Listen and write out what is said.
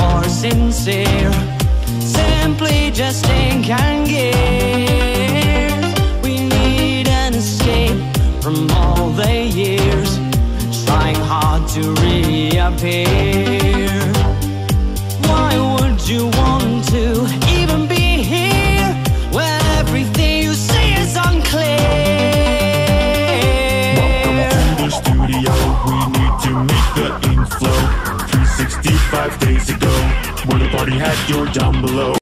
or sincere, simply just think and give. We need an escape from all the years, trying hard to reappear. Why would you want to even be here when everything you see is unclear? Welcome to the studio, we need to make the inflow. 365 days ago, where the party had your down below.